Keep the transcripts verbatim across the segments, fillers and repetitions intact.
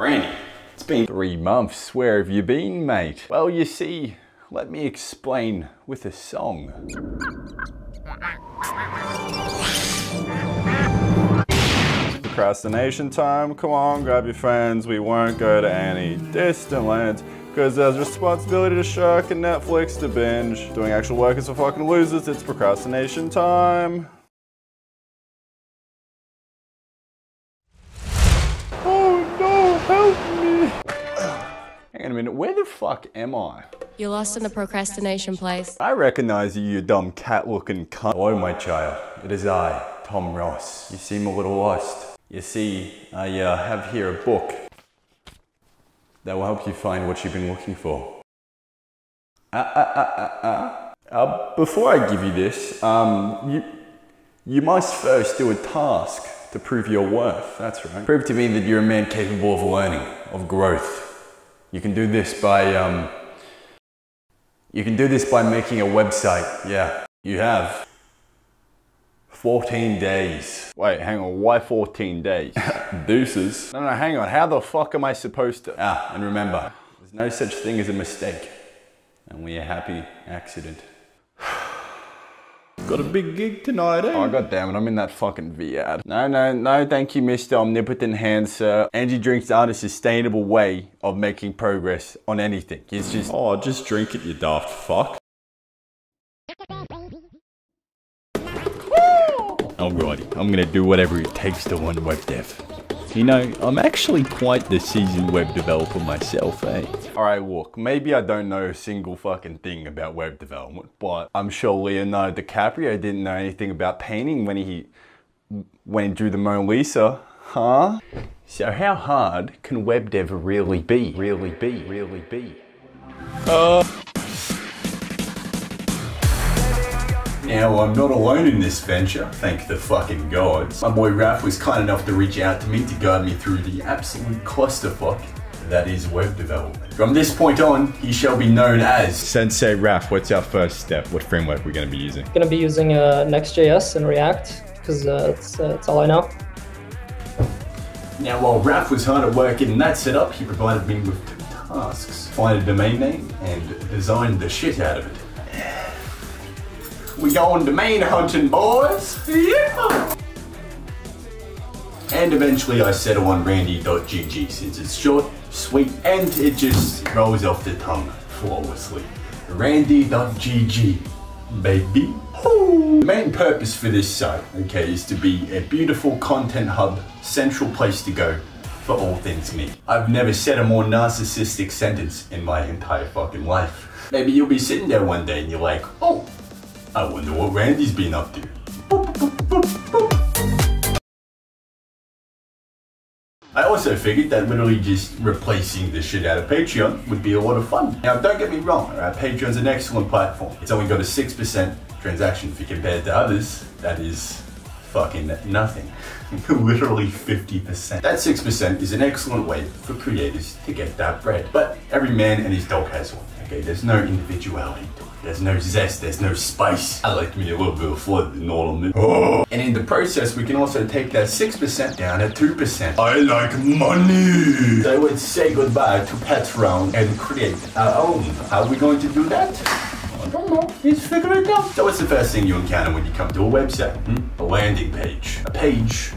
Randy, it's been three months. Where have you been, mate? Well, you see, let me explain with a song. Procrastination time, come on, grab your friends. We won't go to any distant lands, because there's responsibility to shirk and Netflix to binge. Doing actual work is for fucking losers, it's procrastination time. Hang on a minute, where the fuck am I? You're lost in the procrastination place. I recognize you, you dumb cat-looking cunt. Hello, my child. It is I, Tom Ross. You seem a little lost. You see, I uh, have here a book that will help you find what you've been looking for. Uh, uh, uh, uh, uh. Uh, before I give you this, um, you, you must first do a task to prove your worth. That's right. Prove to me that you're a man capable of learning, of growth. You can do this by, um, you can do this by making a website. Yeah, you have fourteen days. Wait, hang on, why fourteen days? Deuces. No, no, hang on, how the fuck am I supposed to? Ah, and remember, there's no such thing as a mistake, and we are happy accident. Got a big gig tonight, eh? Oh, goddammit, I'm in that fucking V ad. No, no, no, thank you, Mister Omnipotent Hand, sir. Energy drinks aren't a sustainable way of making progress on anything. It's just... Oh, just drink it, you daft fuck. Alrighty, I'm gonna do whatever it takes to learn web dev. You know, I'm actually quite the seasoned web developer myself, eh? Alright, look, maybe I don't know a single fucking thing about web development, but I'm sure Leonardo DiCaprio didn't know anything about painting when he, when he drew the Mona Lisa, huh? So how hard can web dev really be? Really be? Really be? Uh... Now, I'm not alone in this venture, thank the fucking gods. My boy Raph was kind enough to reach out to me to guide me through the absolute clusterfuck that is web development. From this point on, he shall be known as... Sensei Raph, what's our first step? What framework are we going to be using? Going to be using uh, Next.js and React, because uh, that's, uh, that's all I know. Now, while Raph was hard at work in that setup, he provided me with two tasks. Find a domain name and design the shit out of it. We going domain hunting, boys! Yeah! And eventually I settle on Randy dot G G since it's short, sweet, and it just rolls off the tongue flawlessly. Randy dot G G, baby. Ooh. The main purpose for this site, okay, is to be a beautiful content hub, central place to go for all things me. I've never said a more narcissistic sentence in my entire fucking life. Maybe you'll be sitting there one day and you're like, oh, I wonder what Randy's been up to. Boop, boop, boop, boop. I also figured that literally just replacing the shit out of Patreon would be a lot of fun. Now, don't get me wrong, right? Patreon's an excellent platform. It's only got a six percent transaction fee compared to others. That is fucking nothing. Literally fifty percent. That six percent is an excellent way for creators to get that bread. But every man and his dog has one. Okay, there's no individuality to it. There's no zest, there's no spice. I like me a little bit of flood and all of it. Oh. And in the process, we can also take that six percent down at two percent. I like money! So I would say goodbye to Patreon and create our own. How are we going to do that? I don't know, let's figure it out. So what's the first thing you encounter when you come to a website? Hmm? A landing page. A page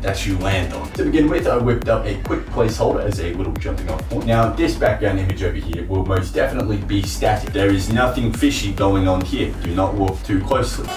that you land on. To begin with, I whipped up a quick placeholder as a little jumping off point. Now, this background image over here will most definitely be static. There is nothing fishy going on here. Do not look too closely.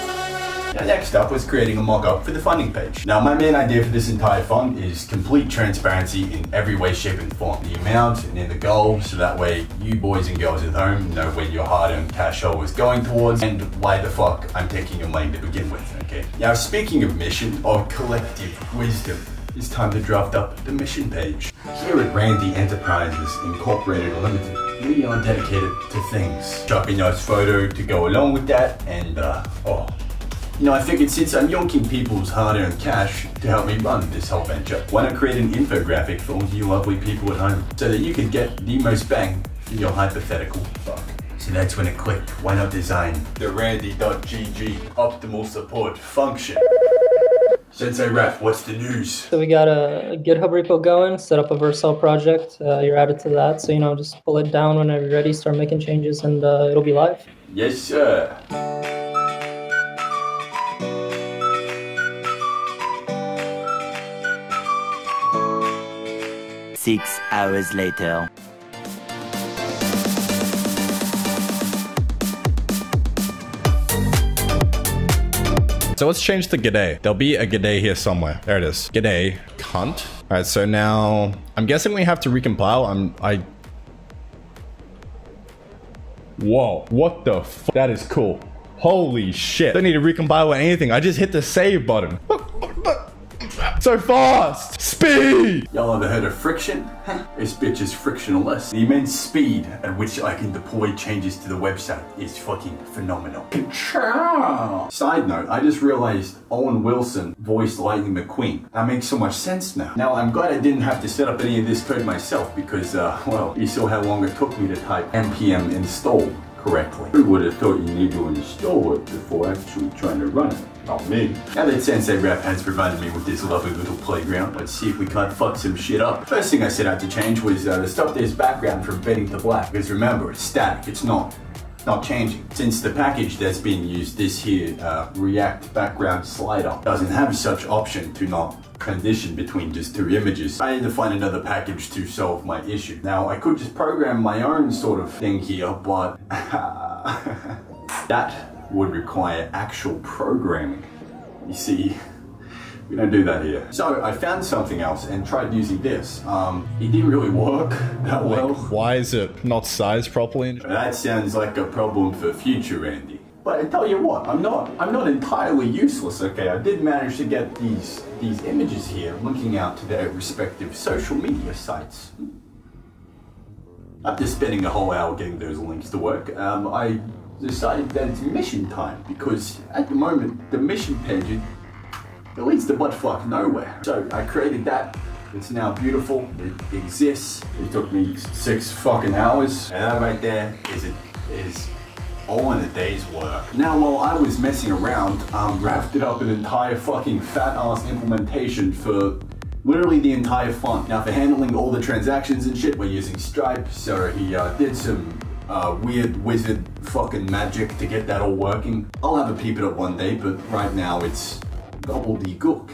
Now, next up was creating a mock-up for the funding page. Now, my main idea for this entire fund is complete transparency in every way, shape, and form. The amount and then the goal, so that way you boys and girls at home know where your hard-earned cash hole is going towards and why the fuck I'm taking a lane to begin with, okay? Now, speaking of mission or collective wisdom, it's time to draft up the mission page. Here at Randy Enterprises Incorporated Limited, we are dedicated to things. Shopping nice photo to go along with that and, uh, oh. You know, I figured since I'm yonking people's hard-earned cash to help me run this whole venture, why not create an infographic for all you lovely people at home so that you can get the most bang for your hypothetical buck. So that's when it clicked. Why not design the Randy dot G G optimal support function? Sensei Raph, what's the news? So we got a GitHub repo going, set up a Vercel project. Uh, you're added to that. So, you know, just pull it down whenever you're ready, start making changes, and uh, it'll be live. Yes, sir. Six hours later. So let's change to g'day. There'll be a g'day here somewhere. There it is. G'day, cunt. All right, so now I'm guessing we have to recompile. I'm, I... Whoa, what the f? That is cool. Holy shit. Don't need to recompile or anything. I just hit the save button. So fast! Speed! Y'all ever heard of friction? This bitch is frictionless. The immense speed at which I can deploy changes to the website is fucking phenomenal. Ka-chow! Side note, I just realized Owen Wilson voiced Lightning McQueen. That makes so much sense now. Now, I'm glad I didn't have to set up any of this code myself because, uh, well, you saw how long it took me to type npm install correctly. Who would have thought you need to install it before actually trying to run it? Not me. Now that Sensei Raph has provided me with this lovely little playground, let's see if we can't fuck some shit up. First thing I set out to change was uh, the stop this background from bedding to black. Because remember, it's static, it's not, not changing. Since the package that's being used, this here, uh, React background slider, doesn't have such option to not transition between just two images, I had to find another package to solve my issue. Now, I could just program my own sort of thing here, but that would require actual programming. You see, we don't do that here. So I found something else and tried using this. Um, it didn't really work that well. Like, why is it not sized properly? That sounds like a problem for future Randy. But I tell you what, I'm not, I'm not entirely useless, okay? I did manage to get these, these images here linking out to their respective social media sites. After spending a whole hour getting those links to work, um, I decided that it's mission time, because at the moment the mission page, it leads to buttfuck nowhere. So I created that. It's now beautiful. It exists. It took me six fucking hours, and that right there is it is all in a day's work. Now, while I was messing around, um, wrapped it up an entire fucking fat ass implementation for literally the entire font. Now, for handling all the transactions and shit, we're using Stripe. So he uh, did some Uh, weird wizard fucking magic to get that all working. I'll have a peep at it one day, but right now it's gobbledygook.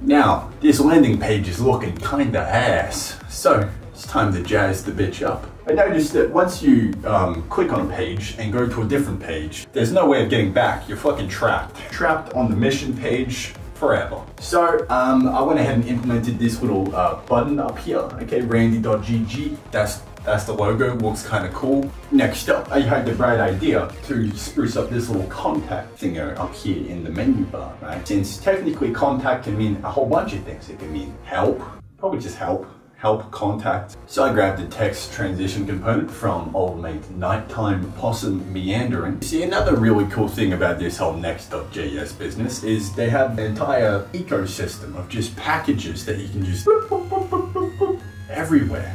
Now, this landing page is looking kinda ass, so it's time to jazz the bitch up. I noticed that once you um, click on a page and go to a different page, there's no way of getting back. You're fucking trapped. Trapped on the mission page forever. So, um, I went ahead and implemented this little uh, button up here, okay, Randy dot G G. That's That's the logo, looks kind of cool. Next up, I had the bright idea to spruce up this little contact thingo up here in the menu bar, right? Since technically contact can mean a whole bunch of things. It can mean help, probably just help, help contact. So I grabbed the text transition component from old mate Nighttime Possum Meandering. See, another really cool thing about this whole Next dot J S business is they have an entire ecosystem of just packages that you can just everywhere.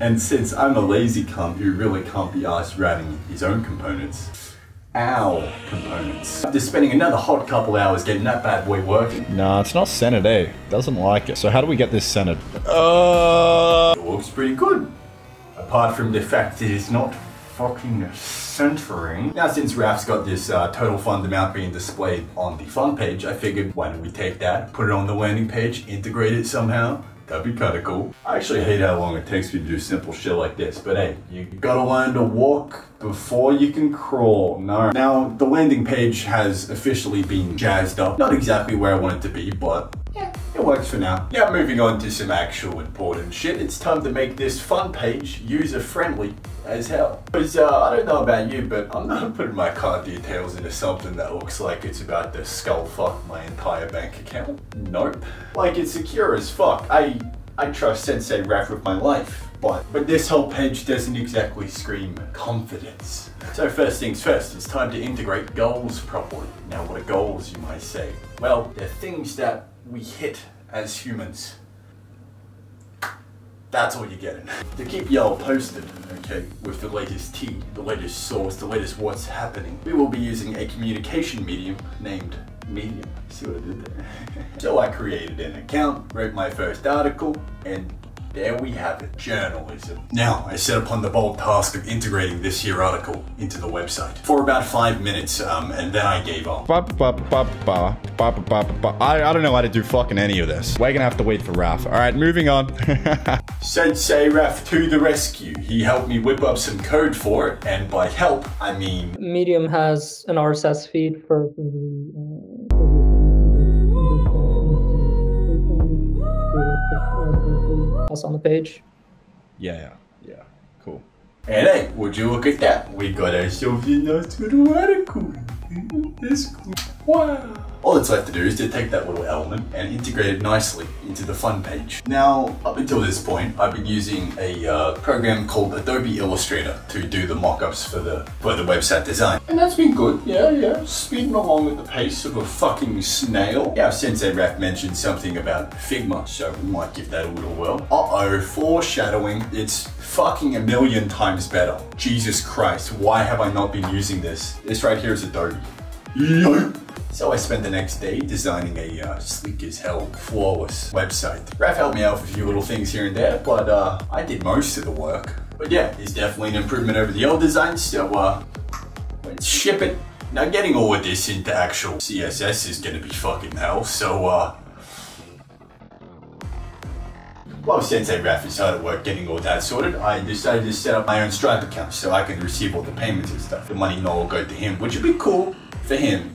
And since I'm a lazy cunt who really can't be asked writing his own components, ow, components. After spending another hot couple hours getting that bad boy working. Nah, it's not centered, eh? Doesn't like it. So how do we get this centered? Uh... It looks pretty good. Apart from the fact that it's not fucking centering. Now, since Raph's got this uh, total fund amount being displayed on the fund page, I figured, why don't we take that, put it on the landing page, integrate it somehow? That'd be kinda cool. I actually hate how long it takes me to do simple shit like this, but hey, you gotta learn to walk before you can crawl, no. Now, the landing page has officially been jazzed up. Not exactly where I want it to be, but yeah, it works for now. Now, moving on to some actual important shit, it's time to make this fun page user-friendly as hell. Because uh, I don't know about you, but I'm not putting my card details into something that looks like it's about to skull fuck my entire bank account. Nope. Like, it's secure as fuck. I I trust Sensei Raph with my life, but but this whole page doesn't exactly scream confidence. So first things first, it's time to integrate goals properly. Now, what are goals, you might say? Well, they're things that we hit as humans. That's all you're getting. To keep y'all posted, okay, with the latest tea, the latest source, the latest what's happening, we will be using a communication medium named Medium. See what I did there? So I created an account, wrote my first article, and there we have it, journalism. Now, I set upon the bold task of integrating this here article into the website for about five minutes, um, and then I gave up. Ba, ba, ba, ba, ba, ba, ba. I, I don't know how to do fucking any of this. We're gonna have to wait for Raph. All right, moving on. Sensei Raph to the rescue. He helped me whip up some code for it, and by help, I mean... Medium has an R S S feed for... Else on the page. Yeah, yeah, yeah, cool. And hey, would you look at that? We got ourselves a nice little article. That's cool. Wow. All that's left to do is to take that little element and integrate it nicely into the fun page. Now, up until this point, I've been using a uh, program called Adobe Illustrator to do the mock-ups for the, for the website design. And that's been good, yeah, yeah. Speeding along at the pace of a fucking snail. Yeah, Sensei Raph mentioned something about Figma, so we might give that a little whirl. Uh-oh, foreshadowing. It's fucking a million times better. Jesus Christ, why have I not been using this? This right here is Adobe. So I spent the next day designing a uh, sleek as hell, flawless website. Raph helped me out with a few little things here and there, but uh, I did most of the work. But yeah, it's definitely an improvement over the old design, so uh, let's ship it. Now getting all of this into actual C S S is gonna be fucking hell, so uh... While Sensei Raph is hard at work getting all that sorted, I decided to set up my own Stripe account so I can receive all the payments and stuff. The money will all go to him, which would be cool for him.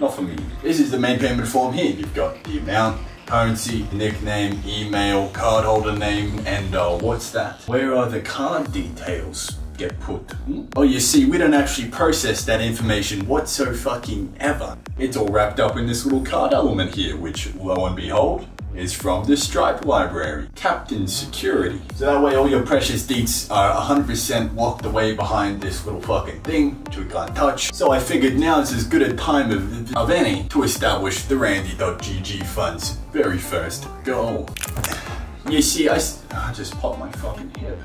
Not for me. This is the main payment form here. You've got the amount, currency, nickname, email, cardholder name, and uh, what's that? Where are the card details get put? Hmm? Oh, you see, we don't actually process that information whatso-fucking-ever. It's all wrapped up in this little card element here, which, lo and behold, is from the Stripe library, Captain Security. So that way all your precious deets are one hundred percent locked away behind this little fucking thing, which we can't touch. So I figured now is as good a time of, of any to establish the Randy dot G G fund's very first goal. You see, I, I just popped my fucking head.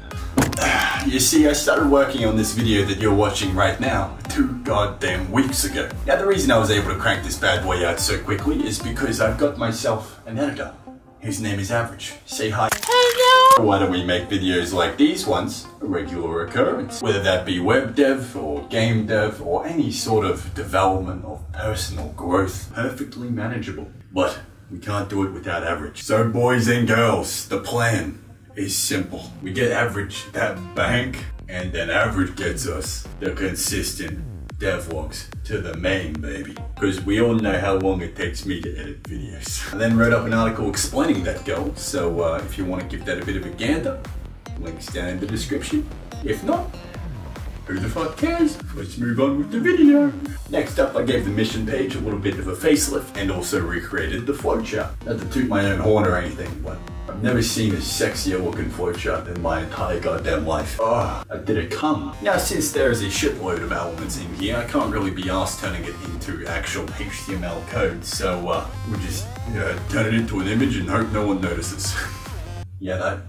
You see, I started working on this video that you're watching right now two goddamn weeks ago. Now the reason I was able to crank this bad boy out so quickly is because I've got myself an editor. His name is Average. Say hi. Hello! Why don't we make videos like these ones a regular occurrence? Whether that be web dev or game dev or any sort of development or personal growth. Perfectly manageable. But we can't do it without Average. So boys and girls, the plan is simple. We get Average that bank, and then Average gets us the consistent devlogs to the main, baby. Because we all know how long it takes me to edit videos. I then wrote up an article explaining that goal, so uh, if you want to give that a bit of a gander, links down in the description. If not, who the fuck cares? Let's move on with the video. Next up, I gave the mission page a little bit of a facelift and also recreated the flowchart. Not to toot my own horn or anything, but I've never seen a sexier looking flowchart in my entire goddamn life. Ah, oh, I did it come. Now since there is a shitload of elements in here, I can't really be arsed turning it into actual H T M L code, so uh, we'll just uh, turn it into an image and hope no one notices. Yeah, that,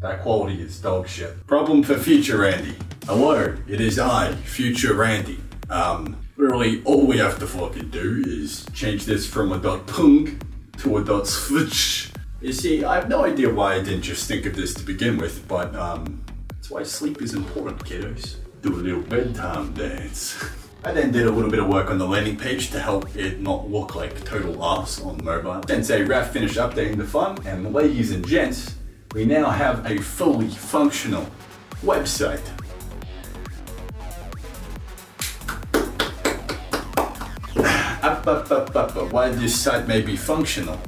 that quality is dog shit. Problem for future Randy. Hello, it is I, future Randy. Um, literally all we have to fucking do is change this from a dot pung to a dot switch. You see, I have no idea why I didn't just think of this to begin with, but um, that's why sleep is important, kiddos. Do a little bedtime dance. I then did a little bit of work on the landing page to help it not look like total arse on mobile. Sensei Raph finished updating the fun, and ladies and gents, we now have a fully functional website. up, up, up, up, up. While this site may be functional,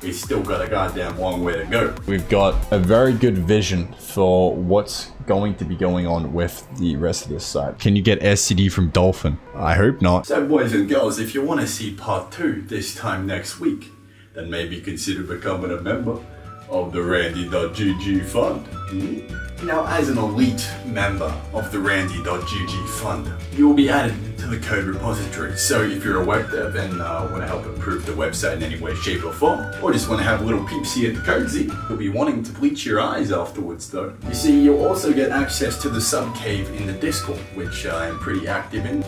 we've still got a goddamn long way to go. We've got a very good vision for what's going to be going on with the rest of this site. Can you get S T D from Dolphin? I hope not. So boys and girls, if you want to see part two this time next week, then maybe consider becoming a member of the Randy dot G G fund. Mm-hmm. Now, as an elite member of the Randy dot G G fund, you will be added to the code repository. So if you're a web dev and uh, want to help improve the website in any way, shape or form, or just want to have a little peepsy at the cozy, you'll be wanting to bleach your eyes afterwards though. You see, you'll also get access to the sub cave in the Discord, which uh, I'm pretty active in.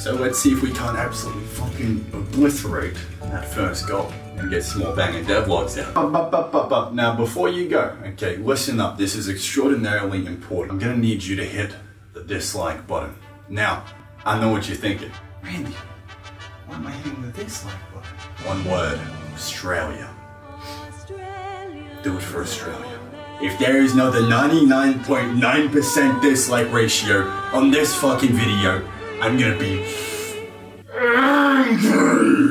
So let's see if we can't absolutely fucking obliterate that first goal and get some more banging devlogs out. Up, up, up, up, up. Now before you go, okay, listen up. This is extraordinarily important. I'm gonna need you to hit the dislike button. Now, I know what you're thinking. Randy, why am I hitting the dislike button? One word, Australia. Australia. Do it for Australia. If there is not the ninety-nine point nine percent dislike ratio on this fucking video, I'm gonna be angry.